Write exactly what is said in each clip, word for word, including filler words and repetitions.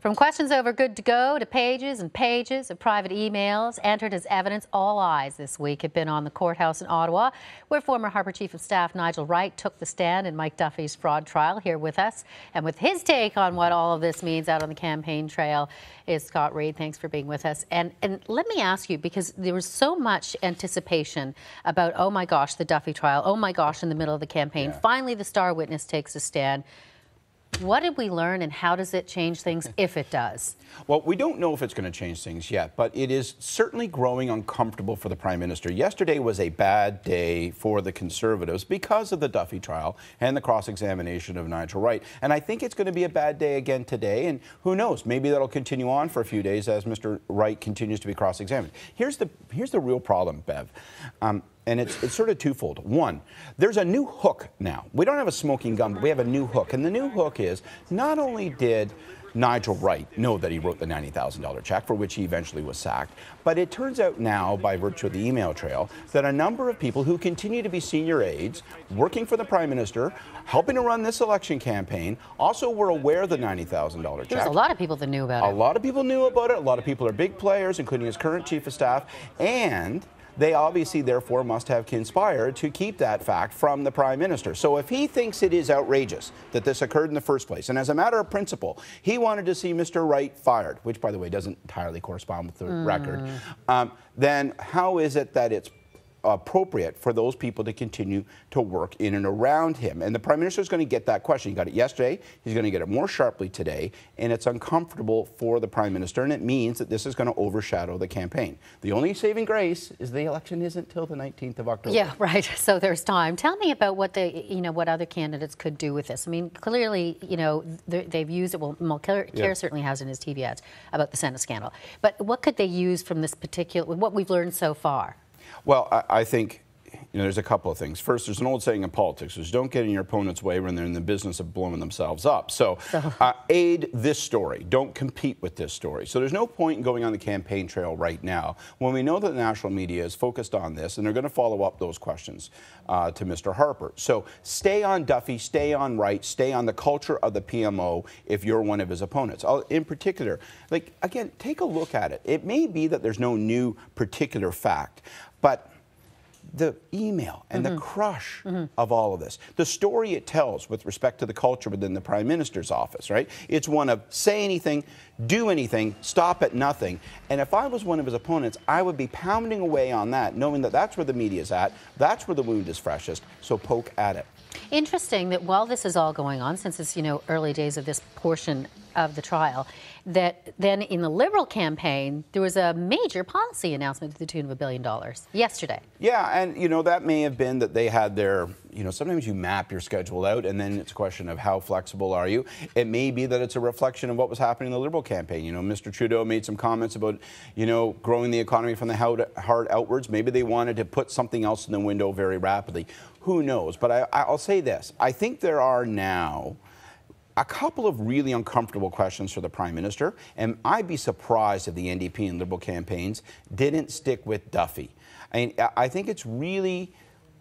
From questions over good to go to pages and pages of private emails entered as evidence, all eyes this week have been on the courthouse in Ottawa, where former Harper Chief of Staff Nigel Wright took the stand in Mike Duffy's fraud trial. Here with us and with his take on what all of this means out on the campaign trail is Scott Reid. Thanks for being with us. And, and let me ask you, because there was so much anticipation about, oh my gosh, the Duffy trial, oh my gosh, in the middle of the campaign, yeah. Finally the star witness takes a stand. What did we learn, and how does it change things, if it does? Well, we don't know if it's going to change things yet, but it is certainly growing uncomfortable for the Prime Minister. Yesterday was a bad day for the Conservatives because of the Duffy trial and the cross-examination of Nigel Wright. And I think it's going to be a bad day again today, and who knows, maybe that'll continue on for a few days as Mister Wright continues to be cross-examined. Here's the, here's the real problem, Bev. Um, And it's, it's sort of twofold. One, there's a new hook now. We don't have a smoking gun, but we have a new hook. And the new hook is, not only did Nigel Wright know that he wrote the ninety thousand dollar check, for which he eventually was sacked, but it turns out now, by virtue of the email trail, that a number of people who continue to be senior aides, working for the Prime Minister, helping to run this election campaign, also were aware of the ninety thousand dollar check. There's a lot of people that knew about it. A lot of people knew about it. A lot of people are big players, including his current Chief of Staff. And they obviously, therefore, must have conspired to keep that fact from the Prime Minister. So if he thinks it is outrageous that this occurred in the first place, and as a matter of principle, he wanted to see Mister Wright fired, which, by the way, doesn't entirely correspond with the mm. record, um, then how is it that it's appropriate for those people to continue to work in and around him? And the Prime Minister is going to get that question. He got it yesterday. He's going to get it more sharply today. And it's uncomfortable for the Prime Minister, and it means that this is going to overshadow the campaign. The only saving grace is the election isn't till the nineteenth of October. Yeah, right. So there's time. Tell me about what they, you know, what other candidates could do with this. I mean, clearly, you know, they've used it. Well, Mulcair yeah. certainly has in his T V ads about the Senate scandal. But what could they use from this particular, what we've learned so far? Well, I, I think, you know, there's a couple of things. First, there's an old saying in politics, which is don't get in your opponent's way when they're in the business of blowing themselves up. So uh, aid this story. Don't compete with this story. So there's no point in going on the campaign trail right now when we know that the national media is focused on this, and they're going to follow up those questions uh, to Mister Harper. So stay on Duffy, stay on Wright, stay on the culture of the P M O if you're one of his opponents. I'll, in particular, like, again, take a look at it. It may be that there's no new particular fact, but the email and mm-hmm. the crush mm-hmm. of all of this, the story it tells with respect to the culture within the Prime Minister's office, right? It's one of say anything, do anything, stop at nothing. And if I was one of his opponents, I would be pounding away on that, knowing that that's where the media's at, that's where the wound is freshest, so poke at it. Interesting that while this is all going on, since it's, you know, early days of this portion of the trial, that then in the Liberal campaign, there was a major policy announcement to the tune of a billion dollars yesterday. Yeah, and, you know, that may have been that they had their, you know, sometimes you map your schedule out and then it's a question of how flexible are you. It may be that it's a reflection of what was happening in the Liberal campaign. You know, Mister Trudeau made some comments about, you know, growing the economy from the heart outwards. Maybe they wanted to put something else in the window very rapidly. Who knows? But I, I'll say this. I think there are now a couple of really uncomfortable questions for the Prime Minister, and I'd be surprised if the N D P and Liberal campaigns didn't stick with Duffy. I mean, I think it's really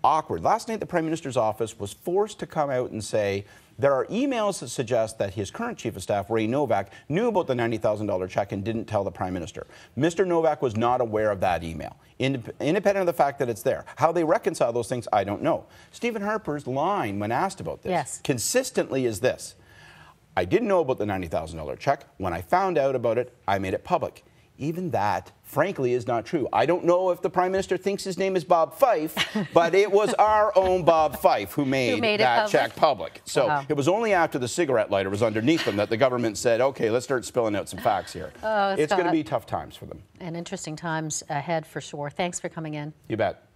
awkward. Last night, the Prime Minister's office was forced to come out and say there are emails that suggest that his current Chief of Staff, Ray Novak, knew about the ninety thousand dollar check and didn't tell the Prime Minister. Mister Novak was not aware of that email, Indep- independent of the fact that it's there. How they reconcile those things, I don't know. Stephen Harper's line when asked about this yes. consistently is this: I didn't know about the ninety thousand dollar check. When I found out about it, I made it public. Even that, frankly, is not true. I don't know if the Prime Minister thinks his name is Bob Fife, but it was our own Bob Fife who made, who made that public? check public. So wow. it was only after the cigarette lighter was underneath them that the government said, okay, let's start spilling out some facts here. Oh, it's going to be tough times for them. And interesting times ahead for sure. Thanks for coming in. You bet.